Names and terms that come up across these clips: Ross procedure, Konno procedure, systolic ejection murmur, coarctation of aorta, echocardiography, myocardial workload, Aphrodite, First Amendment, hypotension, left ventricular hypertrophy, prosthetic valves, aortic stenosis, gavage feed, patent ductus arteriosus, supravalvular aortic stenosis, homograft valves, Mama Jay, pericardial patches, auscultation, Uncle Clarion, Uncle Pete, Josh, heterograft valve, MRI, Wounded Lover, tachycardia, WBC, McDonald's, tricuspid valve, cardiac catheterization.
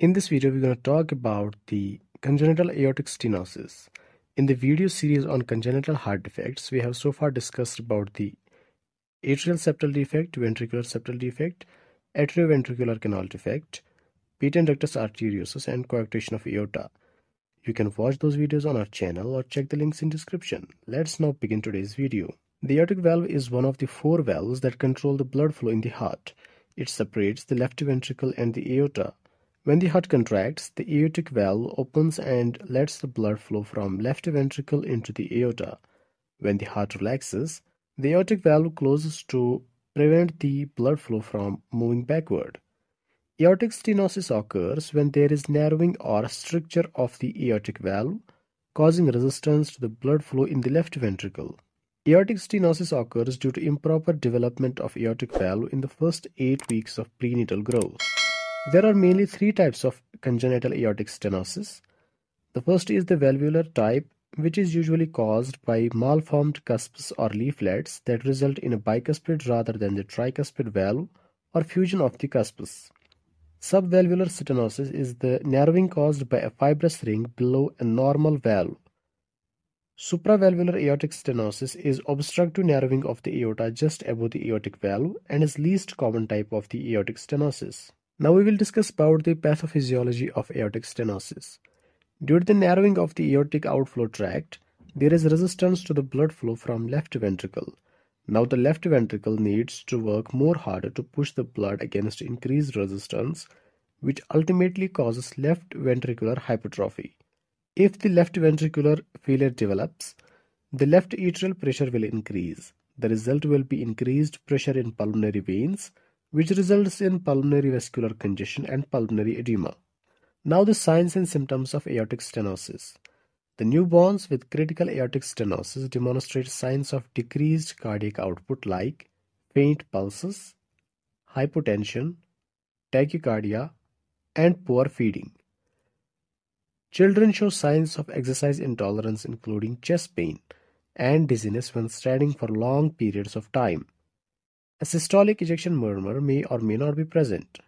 In this video, we're going to talk about the congenital aortic stenosis. In the video series on congenital heart defects, we have so far discussed about the atrial septal defect, ventricular septal defect, atrioventricular canal defect, patent ductus arteriosus, and coarctation of aorta. You can watch those videos on our channel or check the links in description. Let's now begin today's video. The aortic valve is one of the four valves that control the blood flow in the heart. It separates the left ventricle and the aorta. When the heart contracts, the aortic valve opens and lets the blood flow from left ventricle into the aorta. When the heart relaxes, the aortic valve closes to prevent the blood flow from moving backward. Aortic stenosis occurs when there is narrowing or stricture of the aortic valve, causing resistance to the blood flow in the left ventricle. Aortic stenosis occurs due to improper development of aortic valve in the first 8 weeks of prenatal growth. There are mainly 3 types of congenital aortic stenosis. The first is the valvular type, which is usually caused by malformed cusps or leaflets that result in a bicuspid rather than the tricuspid valve or fusion of the cusps. Subvalvular stenosis is the narrowing caused by a fibrous ring below a normal valve. Supravalvular aortic stenosis is obstructive narrowing of the aorta just above the aortic valve and is least common type of the aortic stenosis. Now we will discuss about the pathophysiology of aortic stenosis. Due to the narrowing of the aortic outflow tract, there is resistance to the blood flow from left ventricle. Now the left ventricle needs to work more harder to push the blood against increased resistance, which ultimately causes left ventricular hypertrophy. If the left ventricular failure develops, the left atrial pressure will increase. The result will be increased pressure in pulmonary veins, which results in pulmonary vascular congestion and pulmonary edema. Now the signs and symptoms of aortic stenosis. The newborns with critical aortic stenosis demonstrate signs of decreased cardiac output like faint pulses, hypotension, tachycardia, and poor feeding. Children show signs of exercise intolerance including chest pain and dizziness when standing for long periods of time. A systolic ejection murmur may or may not be present.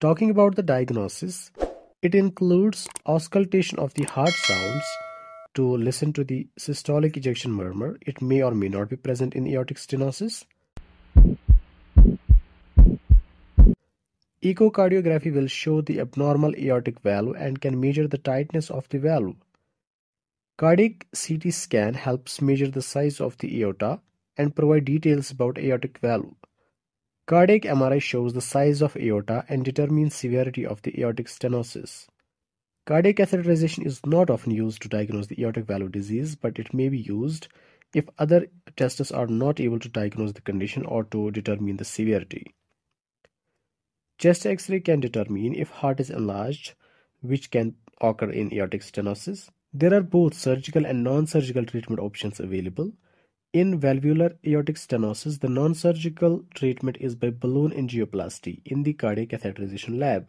Talking about the diagnosis, it includes auscultation of the heart sounds to listen to the systolic ejection murmur. It may or may not be present in aortic stenosis. Echocardiography will show the abnormal aortic valve and can measure the tightness of the valve. Cardiac CT scan helps measure the size of the aorta and provide details about aortic valve. Cardiac MRI shows the size of aorta and determines severity of the aortic stenosis. Cardiac catheterization is not often used to diagnose the aortic valve disease, but it may be used if other tests are not able to diagnose the condition or to determine the severity. Chest X-ray can determine if heart is enlarged, which can occur in aortic stenosis. There are both surgical and non-surgical treatment options available. In valvular aortic stenosis, the non-surgical treatment is by balloon angioplasty in the cardiac catheterization lab.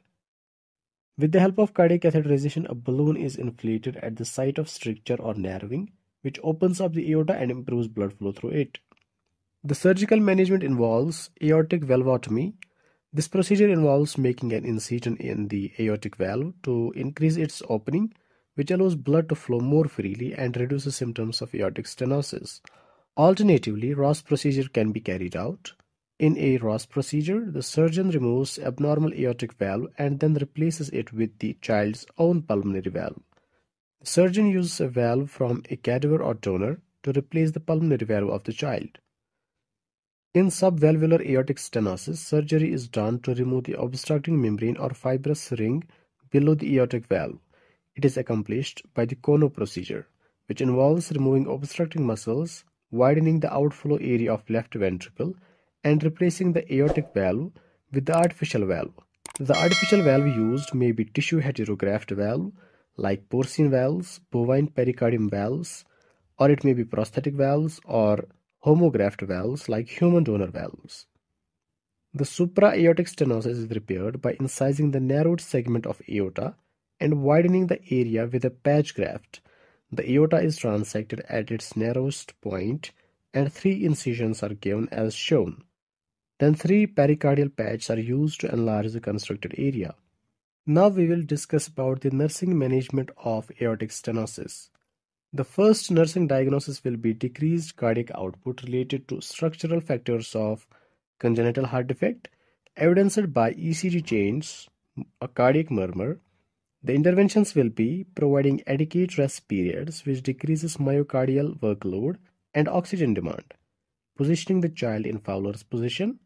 With the help of cardiac catheterization, a balloon is inflated at the site of stricture or narrowing, which opens up the aorta and improves blood flow through it. The surgical management involves aortic valvotomy. This procedure involves making an incision in the aortic valve to increase its opening, which allows blood to flow more freely and reduces symptoms of aortic stenosis. Alternatively, Ross procedure can be carried out. In a Ross procedure, the surgeon removes abnormal aortic valve and then replaces it with the child's own pulmonary valve. The surgeon uses a valve from a cadaver or donor to replace the pulmonary valve of the child. In subvalvular aortic stenosis, surgery is done to remove the obstructing membrane or fibrous ring below the aortic valve. It is accomplished by the Konno procedure, which involves removing obstructing muscles, widening the outflow area of left ventricle and replacing the aortic valve with the artificial valve. The artificial valve used may be tissue heterograft valve like porcine valves, bovine pericardium valves, or it may be prosthetic valves or homograft valves like human donor valves. The supra-aortic stenosis is repaired by incising the narrowed segment of aorta and widening the area with a patch graft. The aorta is transected at its narrowest point and 3 incisions are given as shown. Then 3 pericardial patches are used to enlarge the constricted area. Now we will discuss about the nursing management of aortic stenosis. The first nursing diagnosis will be decreased cardiac output related to structural factors of congenital heart defect, evidenced by ECG changes, a cardiac murmur. The interventions will be providing adequate rest periods, which decreases myocardial workload and oxygen demand, positioning the child in Fowler's position,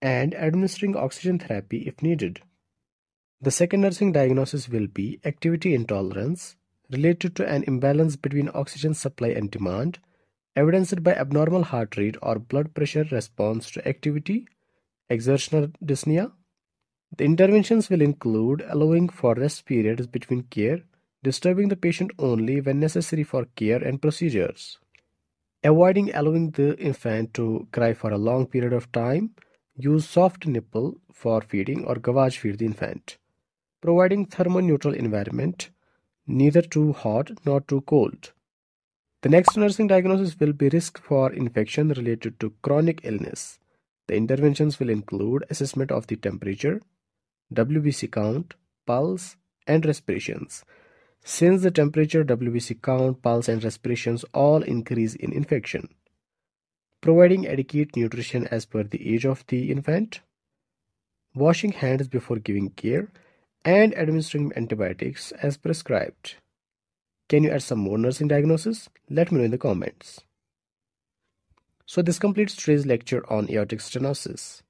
and administering oxygen therapy if needed. The second nursing diagnosis will be activity intolerance, related to an imbalance between oxygen supply and demand, evidenced by abnormal heart rate or blood pressure response to activity, exertional dyspnea. The interventions will include allowing for rest periods between care, disturbing the patient only when necessary for care and procedures, avoiding allowing the infant to cry for a long period of time, use soft nipple for feeding or gavage feed the infant, providing thermoneutral environment, neither too hot nor too cold. The next nursing diagnosis will be risk for infection related to chronic illness. The interventions will include assessment of the temperature, WBC count, pulse, and respirations. Since the temperature, WBC count, pulse, and respirations all increase in infection, providing adequate nutrition as per the age of the infant, washing hands before giving care, and administering antibiotics as prescribed. Can you add some more nursing diagnosis? Let me know in the comments. So this completes today's lecture on aortic stenosis.